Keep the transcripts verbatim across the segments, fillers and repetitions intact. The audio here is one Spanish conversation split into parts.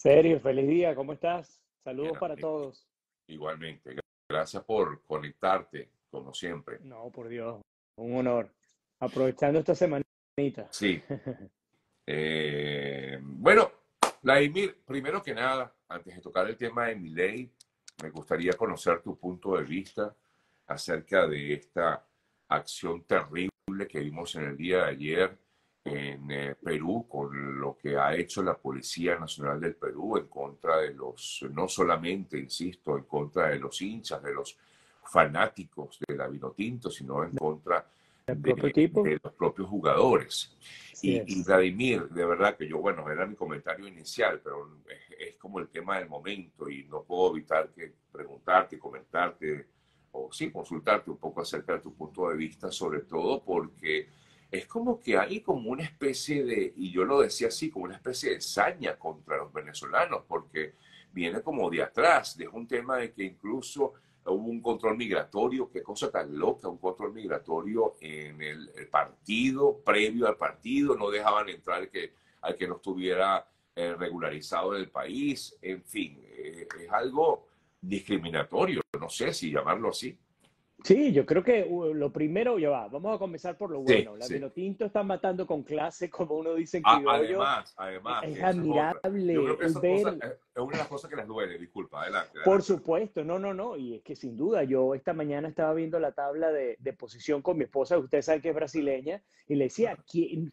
Sergio, feliz día, ¿cómo estás? Saludos bien, para amigo. Todos. Igualmente, gracias por conectarte, como siempre. No, por Dios, un honor. Aprovechando esta semanita. Sí. Eh, bueno, Vladimir, primero que nada, antes de tocar el tema de Milei, me gustaría conocer tu punto de vista acerca de esta acción terrible que vimos en el día de ayer en eh, Perú, con lo que ha hecho la Policía Nacional del Perú en contra de los, no solamente, insisto, en contra de los hinchas, de los fanáticos de la Vinotinto, sino en contra de, de los propios jugadores. Sí, y, y Vladimir, de verdad que yo, bueno, era mi comentario inicial, pero es, es como el tema del momento y no puedo evitar que preguntarte, comentarte, o sí, consultarte un poco acerca de tu punto de vista, sobre todo porque es como que hay como una especie de, y yo lo decía así, como una especie de saña contra los venezolanos, porque viene como de atrás, de un tema de que incluso hubo un control migratorio, qué cosa tan loca, un control migratorio en el, el partido, previo al partido, no dejaban entrar al que, al que no estuviera eh, regularizado en el país, en fin, eh, es algo discriminatorio, no sé si llamarlo así. Sí, yo creo que lo primero, ya va, vamos a comenzar por lo bueno. Sí, la sí. Vinotinto está matando con clase, como uno dice en criollo. Además, además. Es admirable. Yo creo que esas ver... cosas, es una de las cosas que les duele, disculpa, adelante, adelante. Por supuesto, no, no, no, y es que sin duda, yo esta mañana estaba viendo la tabla de, de posición con mi esposa, usted sabe que es brasileña, y le decía,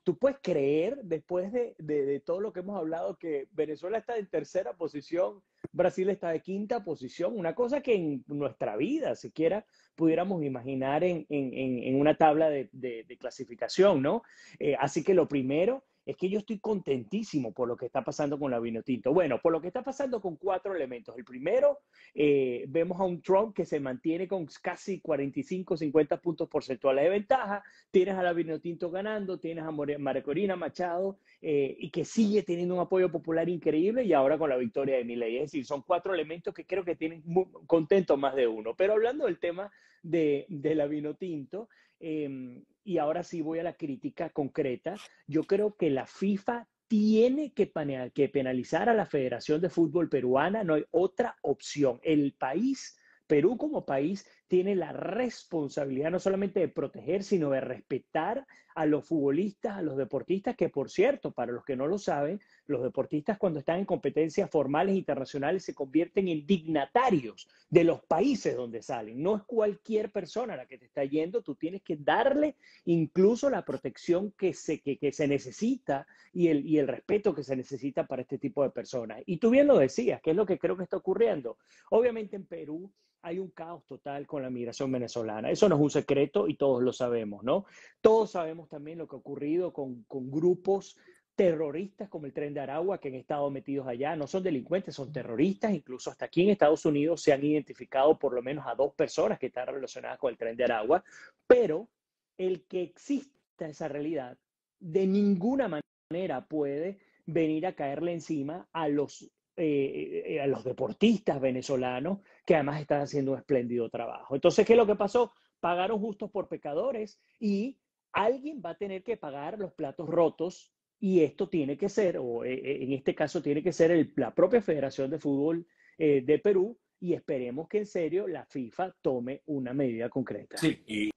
¿tú puedes creer, después de, de, de todo lo que hemos hablado, que Venezuela está en tercera posición, Brasil está de quinta posición? Una cosa que en nuestra vida, siquiera, pudiéramos imaginar en, en, en una tabla de, de, de clasificación, ¿no? Eh, así que lo primero es que yo estoy contentísimo por lo que está pasando con la Vinotinto. Bueno, por lo que está pasando con cuatro elementos. El primero, eh, vemos a un Trump que se mantiene con casi cuarenta y cinco, cincuenta puntos porcentuales de ventaja. Tienes a la Vinotinto ganando, tienes a María Corina Machado eh, y que sigue teniendo un apoyo popular increíble y ahora con la victoria de Milei. Es decir, son cuatro elementos que creo que tienen muy contento más de uno. Pero hablando del tema de, de la Vinotinto, eh, y ahora sí voy a la crítica concreta, yo creo que la FIFA tiene que, que penalizar a la Federación de Fútbol Peruana, no hay otra opción. El país, Perú como país, tiene la responsabilidad no solamente de proteger, sino de respetar a los futbolistas, a los deportistas, que por cierto, para los que no lo saben, los deportistas cuando están en competencias formales internacionales se convierten en dignatarios de los países donde salen. No es cualquier persona a la que te está yendo, tú tienes que darle incluso la protección que se, que, que se necesita y el, y el respeto que se necesita para este tipo de personas. Y tú bien lo decías, que es lo que creo que está ocurriendo. Obviamente en Perú hay un caos total con la migración venezolana. Eso no es un secreto y todos lo sabemos, ¿no? Todos sabemos también lo que ha ocurrido con, con grupos terroristas como el Tren de Aragua que han estado metidos allá. No son delincuentes, son terroristas. Incluso hasta aquí en Estados Unidos se han identificado por lo menos a dos personas que están relacionadas con el Tren de Aragua. Pero el que exista esa realidad de ninguna manera puede venir a caerle encima a los Eh, eh, a los deportistas venezolanos que además están haciendo un espléndido trabajo. Entonces, ¿qué es lo que pasó? Pagaron justos por pecadores y alguien va a tener que pagar los platos rotos y esto tiene que ser, o eh, en este caso tiene que ser el, la propia Federación de Fútbol eh, de Perú, y esperemos que en serio la FIFA tome una medida concreta. Sí, y,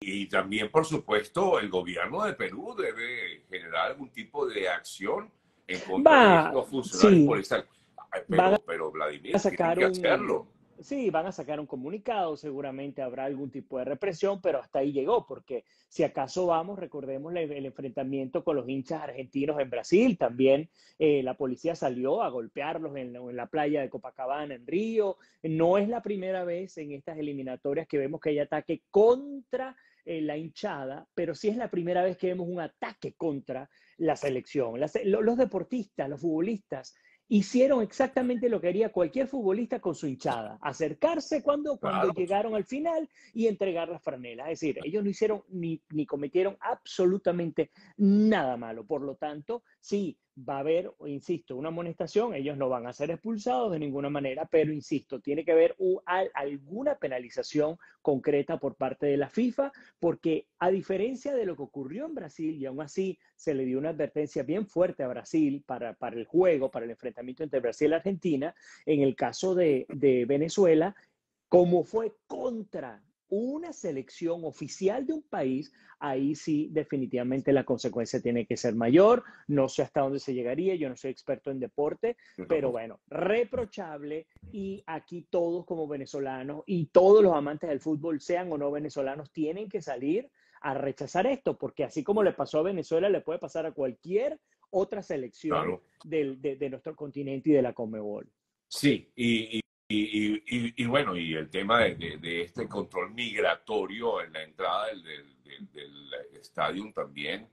y también por supuesto el gobierno de Perú debe generar algún tipo de acción en contra de los funcionarios sí. policiales. Pero, van a, pero Vladimir, sacar tiene que hacerlo. Un, sí, van a sacar un comunicado, seguramente habrá algún tipo de represión, pero hasta ahí llegó, porque si acaso vamos, recordemos el, el enfrentamiento con los hinchas argentinos en Brasil, también eh, la policía salió a golpearlos en, en la playa de Copacabana, en Río. No es la primera vez en estas eliminatorias que vemos que hay ataque contra eh, la hinchada, pero sí es la primera vez que vemos un ataque contra la selección. Las, los deportistas, los futbolistas, hicieron exactamente lo que haría cualquier futbolista con su hinchada, acercarse cuando, cuando claro. llegaron al final y entregar las franelas. Es decir, ellos no hicieron ni, ni cometieron absolutamente nada malo. Por lo tanto, sí, va a haber, insisto, una amonestación, ellos no van a ser expulsados de ninguna manera, pero insisto, tiene que haber u, a, alguna penalización concreta por parte de la FIFA, porque a diferencia de lo que ocurrió en Brasil, y aún así se le dio una advertencia bien fuerte a Brasil para, para el juego, para el enfrentamiento, enfrentamiento entre Brasil y Argentina, en el caso de, de Venezuela, como fue contra una selección oficial de un país, ahí sí definitivamente la consecuencia tiene que ser mayor. No sé hasta dónde se llegaría, yo no soy experto en deporte, uh-huh. pero bueno, reprochable, y aquí todos como venezolanos y todos los amantes del fútbol, sean o no venezolanos, tienen que salir a rechazar esto, porque así como le pasó a Venezuela, le puede pasar a cualquier otra selección claro. del, de, de nuestro continente y de la CONMEBOL. Sí, y, y, y, y, y bueno, y el tema de, de, de este control migratorio en la entrada del, del, del, del estadio también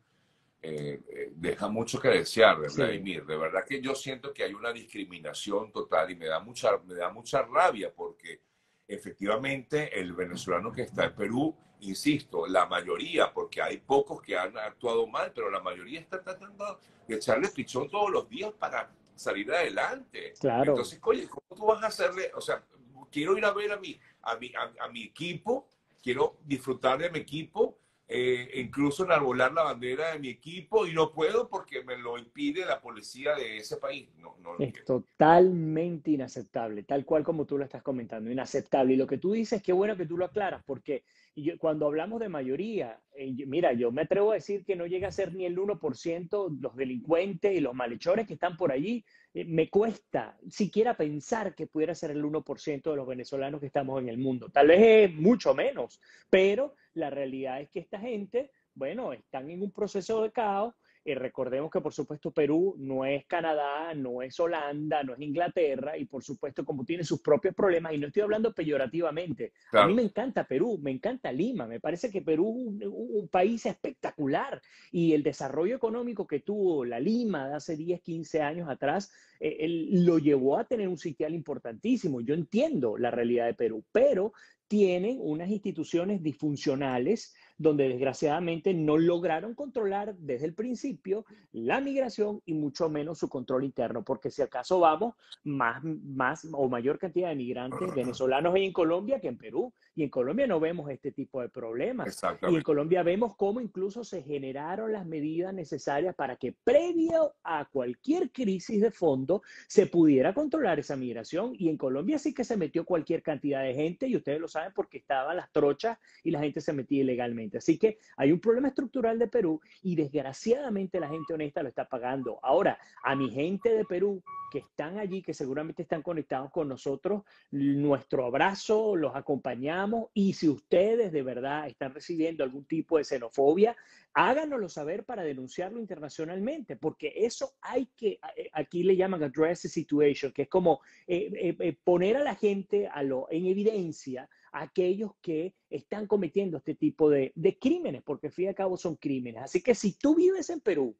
eh, deja mucho que desear, de Vladimir. Sí. De verdad que yo siento que hay una discriminación total y me da mucha, me da mucha rabia, porque efectivamente el venezolano que está en Perú, insisto, la mayoría, porque hay pocos que han actuado mal, pero la mayoría está tratando de echarle pichón todos los días para salir adelante. Claro. Entonces, oye, ¿cómo tú vas a hacerle? O sea, quiero ir a ver a mi, a mi, a, a mi equipo, quiero disfrutar de mi equipo, eh, incluso enarbolar la bandera de mi equipo, y no puedo porque me lo impide la policía de ese país. No, no lo es totalmente inaceptable, tal cual como tú lo estás comentando, inaceptable. Y lo que tú dices, qué bueno que tú lo aclaras, porque yo, cuando hablamos de mayoría, eh, mira, yo me atrevo a decir que no llega a ser ni el uno por ciento los delincuentes y los malhechores que están por allí. Eh, me cuesta siquiera pensar que pudiera ser el uno por ciento de los venezolanos que estamos en el mundo. Tal vez es mucho menos, pero la realidad es que esta gente, bueno, están en un proceso de caos. Eh, recordemos que, por supuesto, Perú no es Canadá, no es Holanda, no es Inglaterra, y por supuesto, como tiene sus propios problemas, y no estoy hablando peyorativamente, claro. A mí me encanta Perú, me encanta Lima, me parece que Perú es un, un país espectacular, y el desarrollo económico que tuvo la Lima de hace diez, quince años atrás, eh, él, lo llevó a tener un sitial importantísimo. Yo entiendo la realidad de Perú, pero tienen unas instituciones disfuncionales donde desgraciadamente no lograron controlar desde el principio la migración y mucho menos su control interno, porque si acaso vamos más, más o mayor cantidad de migrantes venezolanos hay en Colombia que en Perú, y en Colombia no vemos este tipo de problemas, y en Colombia vemos cómo incluso se generaron las medidas necesarias para que previo a cualquier crisis de fondo se pudiera controlar esa migración, y en Colombia sí que se metió cualquier cantidad de gente, y ustedes lo saben porque estaban las trochas y la gente se metía ilegalmente. Así que hay un problema estructural de Perú y desgraciadamente la gente honesta lo está pagando. Ahora, a mi gente de Perú que están allí, que seguramente están conectados con nosotros, nuestro abrazo, los acompañamos, y si ustedes de verdad están recibiendo algún tipo de xenofobia, háganoslo saber para denunciarlo internacionalmente, porque eso hay que, aquí le llaman address the situation, que es como eh, eh, poner a la gente a lo, en evidencia a aquellos que están cometiendo este tipo de, de crímenes, porque al fin y al cabo son crímenes. Así que si tú vives en Perú,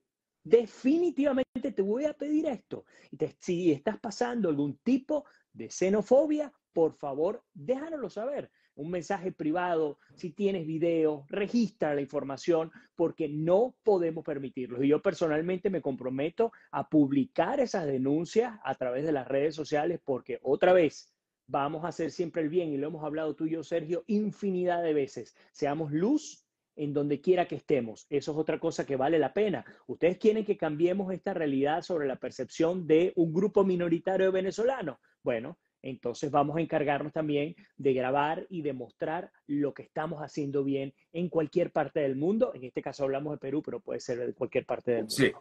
definitivamente te voy a pedir esto. Si estás pasando algún tipo de xenofobia, por favor, déjanoslo saber. Un mensaje privado, si tienes video, registra la información, porque no podemos permitirlo. Y yo personalmente me comprometo a publicar esas denuncias a través de las redes sociales, porque otra vez, vamos a hacer siempre el bien, y lo hemos hablado tú y yo, Sergio, infinidad de veces. Seamos luz en donde quiera que estemos. Eso es otra cosa que vale la pena. Ustedes quieren que cambiemos esta realidad sobre la percepción de un grupo minoritario de venezolanos. Bueno, entonces vamos a encargarnos también de grabar y de mostrar lo que estamos haciendo bien en cualquier parte del mundo. En este caso hablamos de Perú, pero puede ser de cualquier parte del mundo. Sí,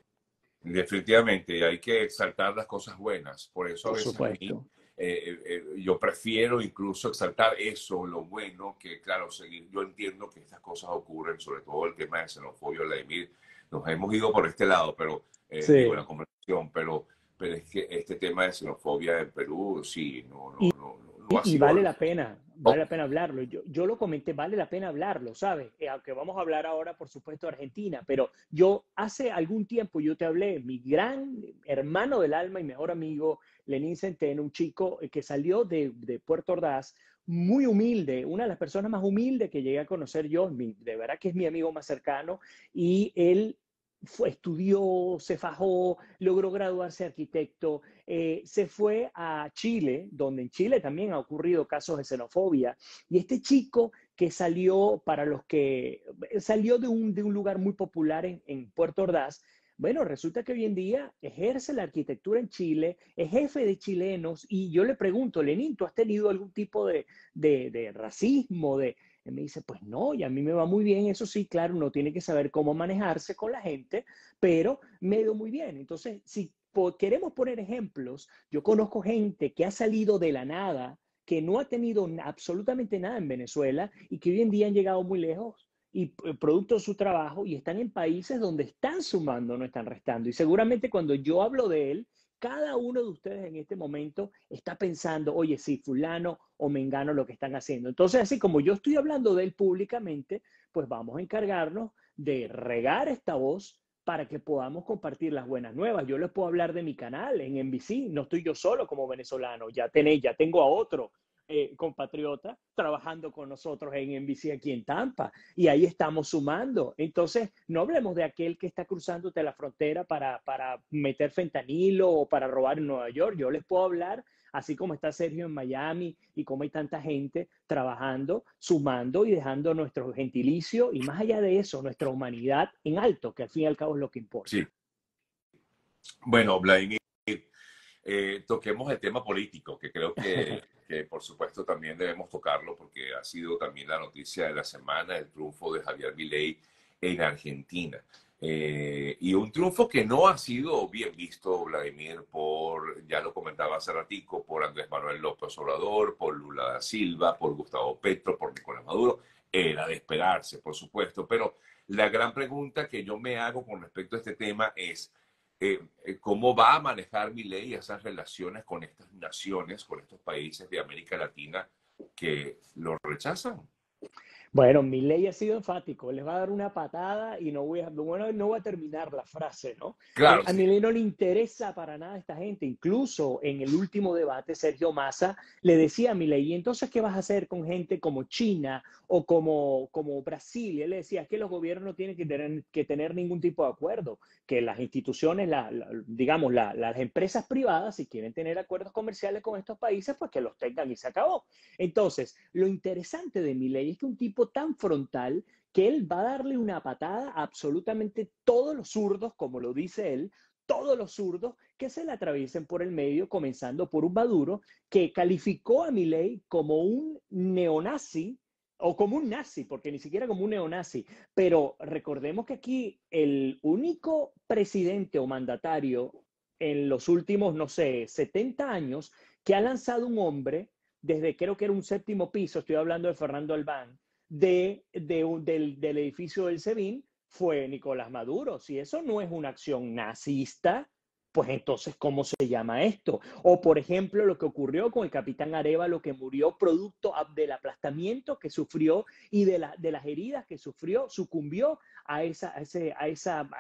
definitivamente. Hay que exaltar las cosas buenas. Por eso a veces a mí, eh, eh, yo prefiero incluso exaltar eso, lo bueno, que claro, seguir. Yo entiendo que estas cosas ocurren, sobre todo el tema de xenofobia, Vladimir. Nos hemos ido por este lado, pero eh, sí. digo, la conversación, pero... Pero es que este tema de xenofobia en Perú, sí, no, no, y, no, no, no ha sido. Y vale la pena, vale la pena hablarlo. Yo, yo lo comenté, vale la pena hablarlo, ¿sabes? Eh, aunque vamos a hablar ahora, por supuesto, de Argentina, pero yo hace algún tiempo yo te hablé, mi gran hermano del alma y mejor amigo, Lenín Centeno, un chico que salió de, de Puerto Ordaz, muy humilde, una de las personas más humildes que llegué a conocer yo, mi, de verdad que es mi amigo más cercano, y él Fue, estudió, se fajó, logró graduarse de arquitecto, eh, se fue a Chile, donde en Chile también ha ocurrido casos de xenofobia, y este chico que salió, para los que, salió de un, de un lugar muy popular en, en Puerto Ordaz, Bueno, resulta que hoy en día ejerce la arquitectura en Chile, es jefe de chilenos, y yo le pregunto, Lenín, ¿tú has tenido algún tipo de, de, de racismo? De... Él me dice, pues no, y a mí me va muy bien, eso sí, claro, uno tiene que saber cómo manejarse con la gente, pero me ha ido muy bien. Entonces, si queremos poner ejemplos, yo conozco gente que ha salido de la nada, que no ha tenido absolutamente nada en Venezuela y que hoy en día han llegado muy lejos, y producto de su trabajo, y están en países donde están sumando, no están restando. Y seguramente cuando yo hablo de él, cada uno de ustedes en este momento está pensando, oye, sí, fulano o mengano lo que están haciendo. Entonces, así como yo estoy hablando de él públicamente, pues vamos a encargarnos de regar esta voz para que podamos compartir las buenas nuevas. Yo les puedo hablar de mi canal en N B C, no estoy yo solo como venezolano, ya, tenéis, ya tengo a otro Eh, compatriota trabajando con nosotros en N B C aquí en Tampa, y ahí estamos sumando. Entonces no hablemos de aquel que está cruzándote la frontera para, para meter fentanilo o para robar en Nueva York. Yo les puedo hablar, así como está Sergio en Miami y como hay tanta gente trabajando, sumando y dejando nuestro gentilicio y más allá de eso, nuestra humanidad en alto, que al fin y al cabo es lo que importa. Sí. Bueno, Vladimir, eh, toquemos el tema político, que creo que que por supuesto también debemos tocarlo porque ha sido también la noticia de la semana, el triunfo de Javier Milei en Argentina. Eh, y un triunfo que no ha sido bien visto, Vladimir, por, ya lo comentaba hace ratico, por Andrés Manuel López Obrador, por Lula da Silva, por Gustavo Petro, por Nicolás Maduro. Era de esperarse, por supuesto. Pero la gran pregunta que yo me hago con respecto a este tema es, Eh, eh, ¿cómo va a manejar Milei esas relaciones con estas naciones, con estos países de América Latina que lo rechazan? Bueno, Milei ha sido enfático. Les va a dar una patada y no voy a, bueno, no voy a terminar la frase, ¿no? Claro, eh, sí. A Milei no le interesa para nada esta gente. Incluso en el último debate, Sergio Massa le decía a Milei, ¿y entonces qué vas a hacer con gente como China o como, como Brasil? Y él le decía, es que los gobiernos no tienen que tener, que tener ningún tipo de acuerdo, que las instituciones, la, la, digamos, la, las empresas privadas, si quieren tener acuerdos comerciales con estos países, pues que los tengan y se acabó. Entonces, lo interesante de Milei es que un tipo tan frontal que él va a darle una patada a absolutamente todos los zurdos, como lo dice él, todos los zurdos que se le atraviesen por el medio, comenzando por un Maduro que calificó a Milei como un neonazi, o como un nazi, porque ni siquiera como un neonazi. Pero recordemos que aquí el único presidente o mandatario en los últimos, no sé, setenta años, que ha lanzado un hombre desde creo que era un séptimo piso, estoy hablando de Fernando Albán, de, de, del, del edificio del Sevín, fue Nicolás Maduro. Si eso no es una acción nazista, pues entonces, ¿cómo se llama esto? O, por ejemplo, lo que ocurrió con el Capitán Areva, lo que murió producto del aplastamiento que sufrió y de, la, de las heridas que sufrió, sucumbió a, esa, a, ese, a, esa,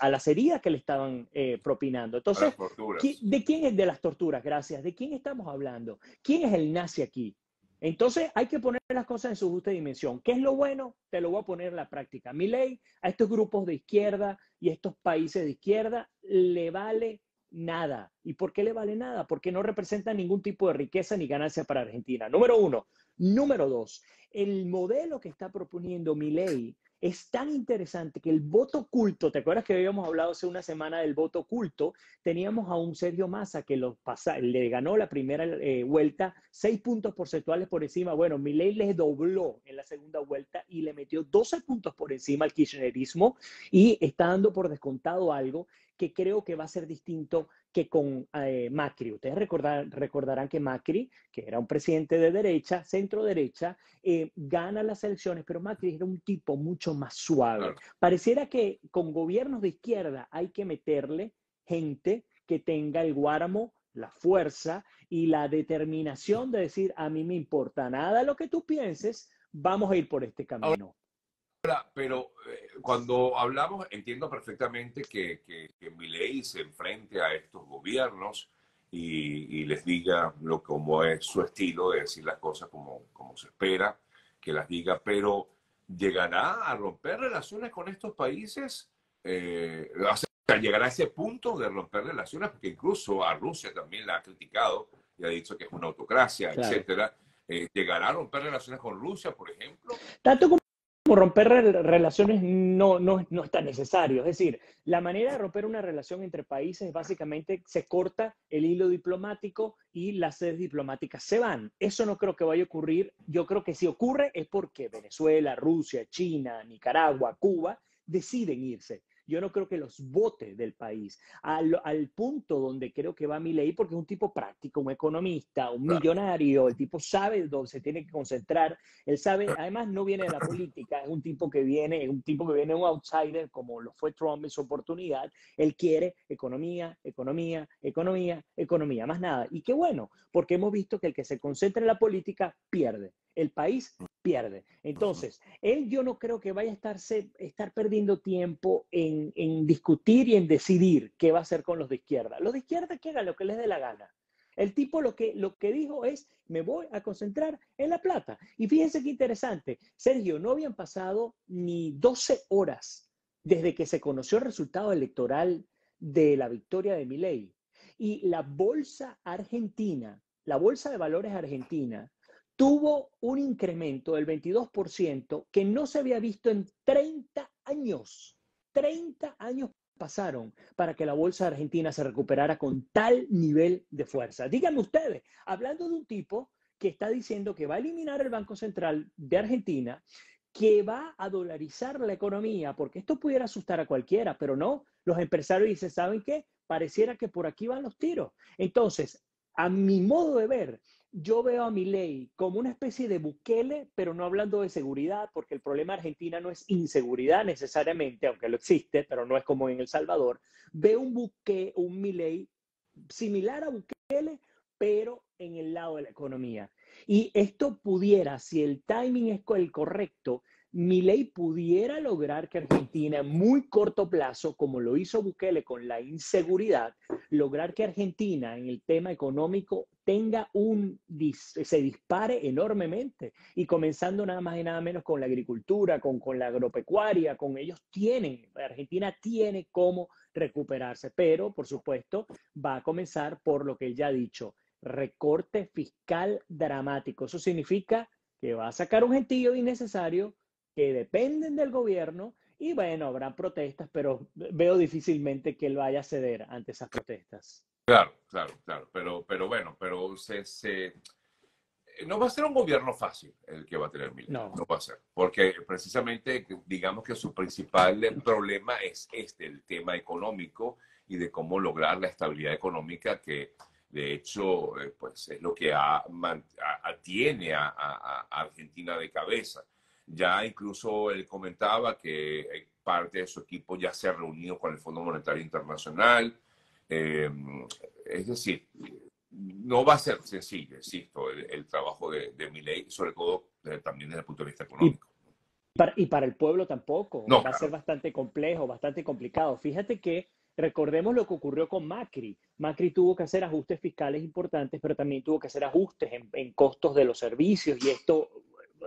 a las heridas que le estaban eh, propinando. Entonces, ¿de quién es de las torturas? Gracias. ¿De quién estamos hablando? ¿Quién es el nazi aquí? Entonces hay que poner las cosas en su justa dimensión. ¿Qué es lo bueno? Te lo voy a poner en la práctica. Milei, a estos grupos de izquierda y a estos países de izquierda le vale nada. ¿Y por qué le vale nada? Porque no representa ningún tipo de riqueza ni ganancia para Argentina. Número uno. Número dos. El modelo que está proponiendo Milei es tan interesante que el voto oculto, ¿te acuerdas que habíamos hablado hace una semana del voto oculto? Teníamos a un Sergio Massa que lo pasa, le ganó la primera eh, vuelta seis puntos porcentuales por encima. Bueno, Milei les dobló en la segunda vuelta y le metió doce puntos por encima al kirchnerismo y está dando por descontado algo que creo que va a ser distinto que con eh, Macri. Ustedes recordar, recordarán que Macri, que era un presidente de derecha, centro-derecha, eh, gana las elecciones, pero Macri era un tipo mucho más suave. Claro. Pareciera que con gobiernos de izquierda hay que meterle gente que tenga el guáramo, la fuerza y la determinación de decir, a mí me importa nada lo que tú pienses, vamos a ir por este camino. Ahora, pero eh, cuando hablamos, entiendo perfectamente que, que, que Milei se enfrente a estos gobiernos y, y les diga lo como es su estilo de decir las cosas como, como se espera que las diga, pero ¿llegará a romper relaciones con estos países? Eh, o sea, ¿llegará a ese punto de romper relaciones? Porque incluso a Rusia también la ha criticado y ha dicho que es una autocracia, claro, etcétera. Eh, ¿Llegará a romper relaciones con Rusia, por ejemplo? Tanto como romper relaciones no, no, no es tan necesario. Es decir, la manera de romper una relación entre países básicamente se corta el hilo diplomático y las sedes diplomáticas se van. Eso no creo que vaya a ocurrir. Yo creo que si ocurre es porque Venezuela, Rusia, China, Nicaragua, Cuba deciden irse. Yo no creo que los vote del país. Al, al punto donde creo que va Milei, porque es un tipo práctico, un economista, un claro. millonario, el tipo sabe dónde se tiene que concentrar, él sabe, además no viene de la política, es un tipo que viene, es un tipo que viene un outsider, como lo fue Trump en su oportunidad. Él quiere economía, economía, economía, economía, más nada. Y qué bueno, porque hemos visto que el que se concentra en la política pierde. El país pierde. Entonces, él yo no creo que vaya a estarse, estar perdiendo tiempo en, en discutir y en decidir qué va a hacer con los de izquierda. Los de izquierda que hagan lo que les dé la gana. El tipo lo que, lo que dijo es, me voy a concentrar en la plata. Y fíjense qué interesante, Sergio, no habían pasado ni doce horas desde que se conoció el resultado electoral de la victoria de Milei. Y la bolsa argentina, la bolsa de valores argentina, tuvo un incremento del veintidós por ciento que no se había visto en treinta años. treinta años pasaron para que la bolsa argentina se recuperara con tal nivel de fuerza. Díganme ustedes, hablando de un tipo que está diciendo que va a eliminar el Banco Central de Argentina, que va a dolarizar la economía, porque esto pudiera asustar a cualquiera, pero no, los empresarios dicen, ¿saben qué? Pareciera que por aquí van los tiros. Entonces, a mi modo de ver, yo veo a Milei como una especie de Bukele, pero no hablando de seguridad, porque el problema de Argentina no es inseguridad necesariamente, aunque lo existe, pero no es como en El Salvador. Veo un Bukele, un Milei similar a Bukele, pero en el lado de la economía. Y esto pudiera, si el timing es el correcto, Milei pudiera lograr que Argentina, en muy corto plazo, como lo hizo Bukele con la inseguridad, lograr que Argentina en el tema económico tenga un, se dispare enormemente. Y comenzando nada más y nada menos con la agricultura, con, con la agropecuaria, con ellos tienen, Argentina tiene cómo recuperarse. Pero, por supuesto, va a comenzar por lo que ya he dicho, recorte fiscal dramático. Eso significa que va a sacar un gentío innecesario, que dependen del gobierno, y bueno, habrá protestas, pero veo difícilmente que él vaya a ceder ante esas protestas. Claro, claro, claro, pero, pero bueno, pero se, se... no va a ser un gobierno fácil el que va a tener Milei, no. no va a ser, porque precisamente digamos que su principal problema es este, el tema económico y de cómo lograr la estabilidad económica que de hecho pues es lo que atiene a, a, a Argentina de cabeza. Ya incluso él comentaba que parte de su equipo ya se ha reunido con el Fondo Monetario Internacional. Eh, es decir, no va a ser sencillo, insisto, el, el trabajo de, de Milei, sobre todo eh, también desde el punto de vista económico. Y para, y para el pueblo tampoco. No, va claro. a ser bastante complejo, bastante complicado. Fíjate que recordemos lo que ocurrió con Macri. Macri tuvo que hacer ajustes fiscales importantes, pero también tuvo que hacer ajustes en, en costos de los servicios y esto...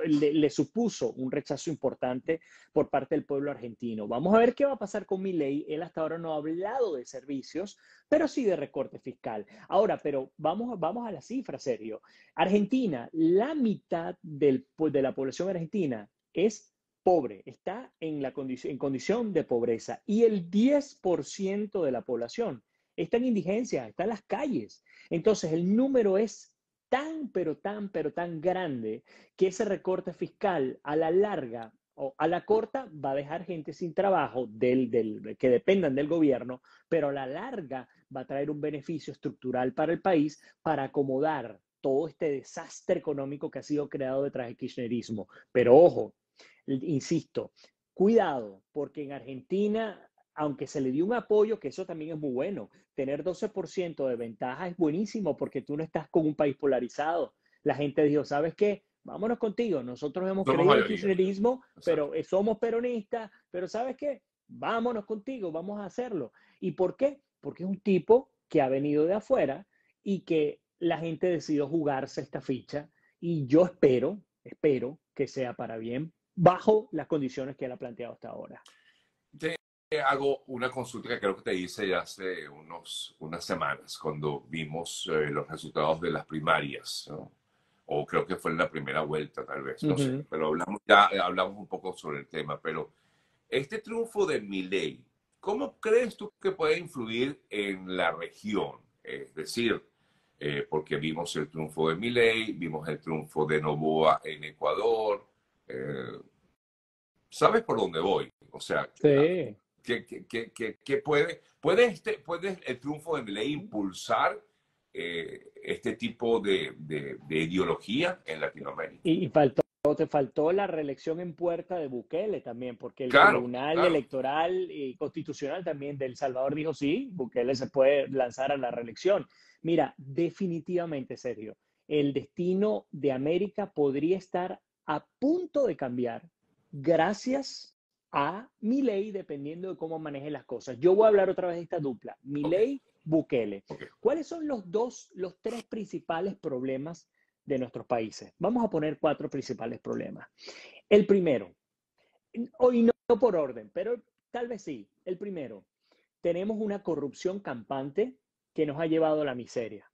Le, le supuso un rechazo importante por parte del pueblo argentino. Vamos a ver qué va a pasar con Milei. Él hasta ahora no ha hablado de servicios, pero sí de recorte fiscal. Ahora, pero vamos, vamos a la cifra, Sergio. Argentina, la mitad del, de la población argentina es pobre, está en, la condici- en condición de pobreza y el diez por ciento de la población está en indigencia, está en las calles. Entonces, el número es tan, pero tan, pero tan grande que ese recorte fiscal a la larga o a la corta va a dejar gente sin trabajo del, del, que dependan del gobierno, pero a la larga va a traer un beneficio estructural para el país para acomodar todo este desastre económico que ha sido creado detrás del kirchnerismo. Pero ojo, insisto, cuidado, porque en Argentina... aunque se le dio un apoyo, que eso también es muy bueno. Tener doce por ciento de ventaja es buenísimo porque tú no estás con un país polarizado. La gente dijo, ¿sabes qué? Vámonos contigo. Nosotros hemos somos creído en el kirchnerismo, pero eh, somos peronistas, pero ¿sabes qué? Vámonos contigo, vamos a hacerlo. ¿Y por qué? Porque es un tipo que ha venido de afuera y que la gente decidió jugarse esta ficha y yo espero, espero que sea para bien bajo las condiciones que él ha planteado hasta ahora. De Hago una consulta que creo que te hice ya hace unos, unas semanas, cuando vimos eh, los resultados de las primarias, ¿no? o creo que fue en la primera vuelta, tal vez, no uh-huh. sé, pero hablamos, ya hablamos un poco sobre el tema, pero este triunfo de Milei, ¿cómo crees tú que puede influir en la región? Es decir, eh, porque vimos el triunfo de Milei, vimos el triunfo de Novoa en Ecuador, eh, ¿sabes por dónde voy? O sea, sí. ¿qué, qué, qué, qué, qué puede, puede, este, puede el triunfo de Milei impulsar Eh, este tipo de, de, de ideología en Latinoamérica? Y, y faltó, te faltó la reelección en puerta de Bukele también, porque el claro, Tribunal claro. Electoral y Constitucional también de El Salvador dijo, sí, Bukele se puede lanzar a la reelección. Mira, definitivamente, Sergio, el destino de América podría estar a punto de cambiar gracias a Milei, dependiendo de cómo maneje las cosas. Yo voy a hablar otra vez de esta dupla, Milei okay. Bukele. Okay. ¿Cuáles son los dos, los tres principales problemas de nuestros países? Vamos a poner cuatro principales problemas. El primero, hoy no por orden, pero tal vez sí. El primero, tenemos una corrupción campante que nos ha llevado a la miseria.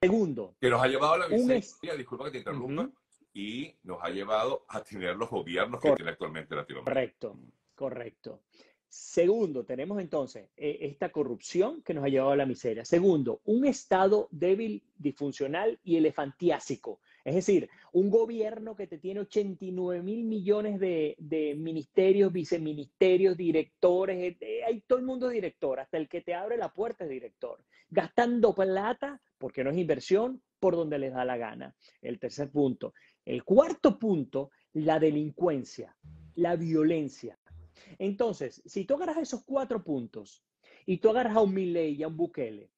Segundo, que nos ha llevado a la miseria, disculpa que te interrumpa, uh-huh. y nos ha llevado a tener los gobiernos correcto, que tiene actualmente Latinoamérica. Correcto, correcto. Segundo, tenemos entonces eh, esta corrupción que nos ha llevado a la miseria. Segundo, un Estado débil, disfuncional y elefantiásico. Es decir, un gobierno que te tiene ochenta y nueve mil millones de, de ministerios, viceministerios, directores. Eh, hay todo el mundo es director, hasta el que te abre la puerta es director. Gastando plata, porque no es inversión, por donde les da la gana. El tercer punto. El cuarto punto, la delincuencia, la violencia. Entonces, si tú agarras esos cuatro puntos y tú agarras a un Milei y a un Bukele,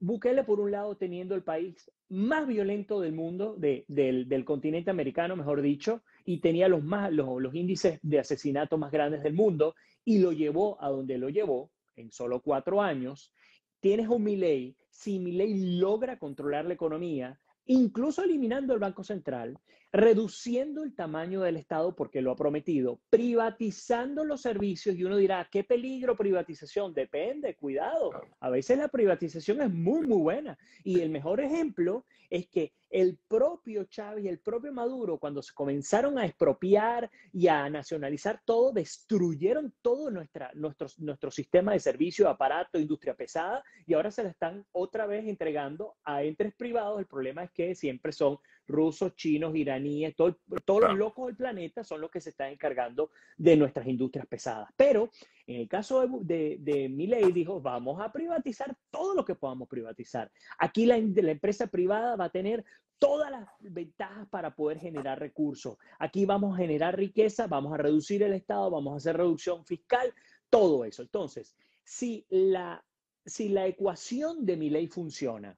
Bukele por un lado teniendo el país más violento del mundo, de, del, del continente americano, mejor dicho, y tenía los, más, los, los índices de asesinato más grandes del mundo y lo llevó a donde lo llevó en solo cuatro años. Tienes a un Milei, si Milei logra controlar la economía, incluso eliminando el Banco Central, reduciendo el tamaño del Estado porque lo ha prometido, privatizando los servicios, y uno dirá, ¿qué peligro privatización? Depende, cuidado. A veces la privatización es muy, muy buena. Y el mejor ejemplo es que el propio Chávez y el propio Maduro, cuando se comenzaron a expropiar y a nacionalizar todo, destruyeron todo nuestra, nuestro, nuestro sistema de servicio, aparato, industria pesada, y ahora se la están otra vez entregando a entes privados. El problema es que siempre son rusos, chinos, iraníes, todo, todos los locos del planeta son los que se están encargando de nuestras industrias pesadas. Pero en el caso de, de, de Milei dijo, vamos a privatizar todo lo que podamos privatizar. Aquí la, la empresa privada va a tener todas las ventajas para poder generar recursos. Aquí vamos a generar riqueza, vamos a reducir el Estado, vamos a hacer reducción fiscal, todo eso. Entonces, si la, si la ecuación de Milei funciona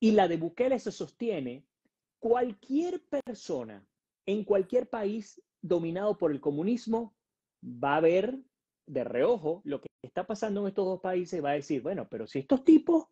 y la de Bukele se sostiene, cualquier persona en cualquier país dominado por el comunismo va a ver de reojo lo que está pasando en estos dos países y va a decir, bueno, pero si estos tipos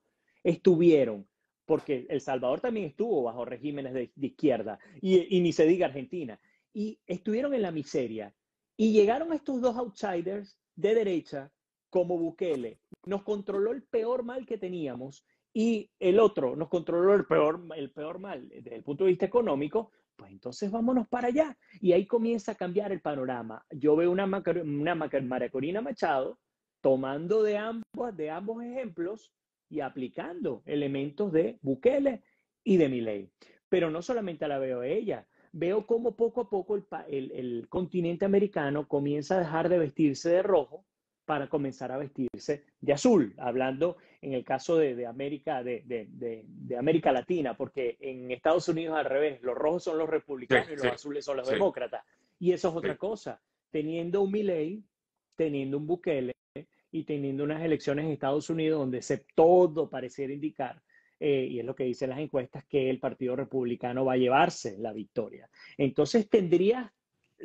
estuvieron, porque El Salvador también estuvo bajo regímenes de, de izquierda, y, y ni se diga Argentina, y estuvieron en la miseria, y llegaron estos dos outsiders de derecha, como Bukele, nos controló el peor mal que teníamos, y el otro nos controló el peor, el peor mal desde el punto de vista económico, pues entonces vámonos para allá. Y ahí comienza a cambiar el panorama. Yo veo una, una María Corina Machado tomando de ambos, de ambos ejemplos y aplicando elementos de Bukele y de Milei. Pero no solamente la veo ella, veo cómo poco a poco el, el, el continente americano comienza a dejar de vestirse de rojo para comenzar a vestirse de azul, hablando en el caso de, de, América, de, de, de, de América Latina, porque en Estados Unidos al revés, los rojos son los republicanos sí, y los sí, azules son los sí. demócratas. Y eso es otra sí. cosa, teniendo un Milei, teniendo un Bukele y teniendo unas elecciones en Estados Unidos donde se todo pareciera indicar, eh, y es lo que dicen las encuestas, que el Partido Republicano va a llevarse la victoria. Entonces tendrías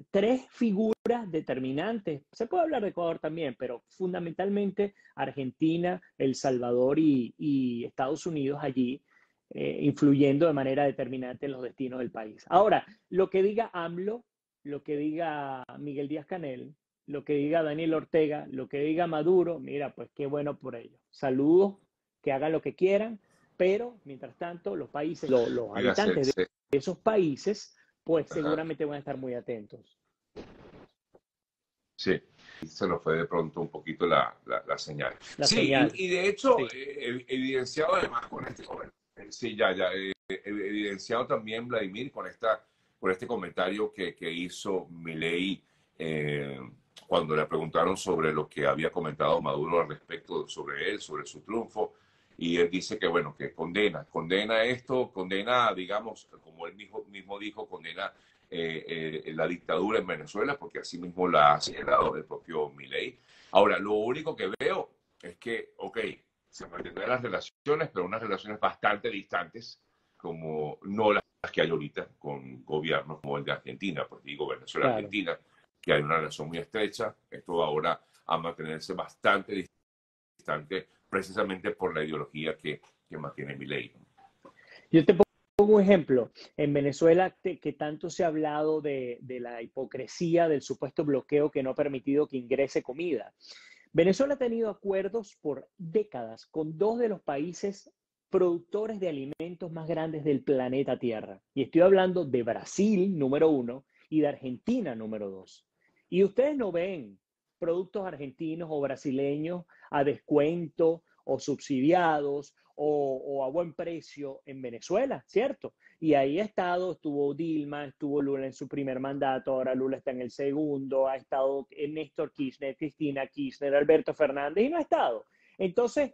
tres figuras determinantes. Se puede hablar de Ecuador también, pero fundamentalmente Argentina, El Salvador y, y Estados Unidos allí eh, influyendo de manera determinante en los destinos del país. Ahora, lo que diga AMLO, lo que diga Miguel Díaz-Canel, lo que diga Daniel Ortega, lo que diga Maduro, mira, pues qué bueno por ello. Saludos, que hagan lo que quieran, Pero, mientras tanto, los países, los, los habitantes sí, sí. de esos países, pues Ajá. seguramente van a estar muy atentos. Sí, se nos fue de pronto un poquito la, la, la señal. La sí, señal. Y, y de hecho, sí. eh, evidenciado además con este comentario, sí, ya, ya, eh, evidenciado también Vladimir con, esta, con este comentario que, que hizo Milei eh, cuando le preguntaron sobre lo que había comentado Maduro al respecto sobre él, sobre su triunfo. Y él dice que, bueno, que condena, condena esto, condena, digamos, como él mismo, mismo dijo, condena eh, eh, la dictadura en Venezuela, porque así mismo la ha señalado el propio Milei. Ahora, lo único que veo es que, ok, se mantendrán las relaciones, pero unas relaciones bastante distantes, como no las que hay ahorita con gobiernos como el de Argentina, pues digo Venezuela-Argentina, claro. que hay una relación muy estrecha. Esto ahora a mantenerse bastante distante, precisamente por la ideología que, que mantiene Milei. Yo te pongo un ejemplo. En Venezuela, te, que tanto se ha hablado de, de la hipocresía, del supuesto bloqueo que no ha permitido que ingrese comida. Venezuela ha tenido acuerdos por décadas con dos de los países productores de alimentos más grandes del planeta Tierra. Y estoy hablando de Brasil, número uno, y de Argentina, número dos. Y ustedes no ven productos argentinos o brasileños a descuento o subsidiados o, o a buen precio en Venezuela, ¿cierto? Y ahí ha estado, estuvo Dilma, estuvo Lula en su primer mandato, ahora Lula está en el segundo, ha estado Néstor Kirchner, Cristina Kirchner, Alberto Fernández y no ha estado. Entonces,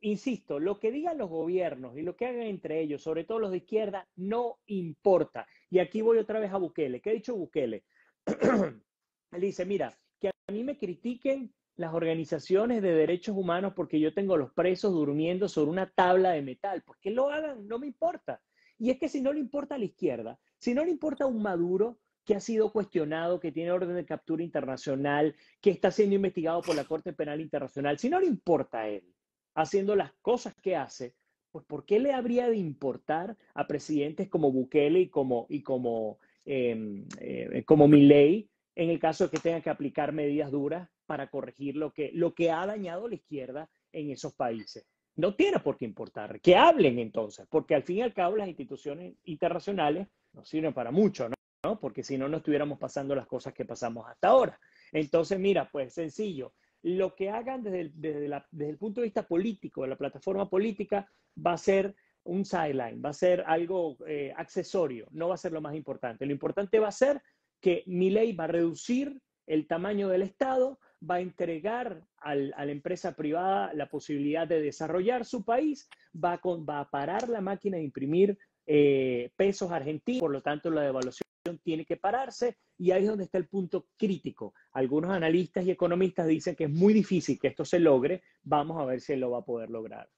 insisto, lo que digan los gobiernos y lo que hagan entre ellos, sobre todo los de izquierda, no importa. Y aquí voy otra vez a Bukele. ¿Qué ha dicho Bukele? Él dice, mira, que a mí me critiquen las organizaciones de derechos humanos porque yo tengo a los presos durmiendo sobre una tabla de metal. ¿Por qué lo hagan? No me importa. Y es que si no le importa a la izquierda, si no le importa a un Maduro que ha sido cuestionado, que tiene orden de captura internacional, que está siendo investigado por la Corte Penal Internacional, si no le importa a él haciendo las cosas que hace, pues ¿por qué le habría de importar a presidentes como Bukele y como, y como, eh, eh, como Milei, en el caso de que tengan que aplicar medidas duras para corregir lo que, lo que ha dañado la izquierda en esos países? No tiene por qué importar. Que hablen entonces, porque al fin y al cabo las instituciones internacionales nos sirven para mucho, ¿no? ¿No? Porque si no, no estuviéramos pasando las cosas que pasamos hasta ahora. Entonces, mira, pues sencillo. Lo que hagan desde el, desde, la, desde el punto de vista político, de la plataforma política, va a ser un sideline, va a ser algo eh, accesorio, no va a ser lo más importante. Lo importante va a ser que Milei va a reducir el tamaño del Estado, va a entregar al, a la empresa privada la posibilidad de desarrollar su país, va a, con, va a parar la máquina de imprimir eh, pesos argentinos, por lo tanto la devaluación tiene que pararse, y ahí es donde está el punto crítico. Algunos analistas y economistas dicen que es muy difícil que esto se logre. Vamos a ver si lo va a poder lograr.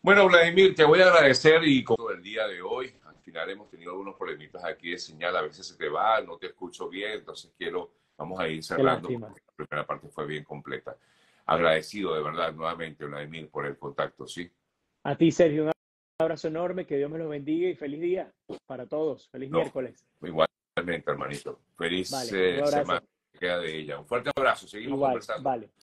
Bueno, Vladimir, te voy a agradecer y como el día de hoy, al final hemos tenido algunos problemitas aquí de señal, a veces se te va, no te escucho bien, entonces quiero, vamos a ir cerrando, porque la primera parte fue bien completa. Agradecido de verdad nuevamente, Vladimir, por el contacto, ¿sí? A ti, Sergio, un Un abrazo enorme, que Dios me los bendiga y feliz día para todos. Feliz no, miércoles. Igualmente, hermanito. Feliz vale, eh, semana que queda de ella. Un fuerte abrazo. Seguimos Igual, conversando. Vale.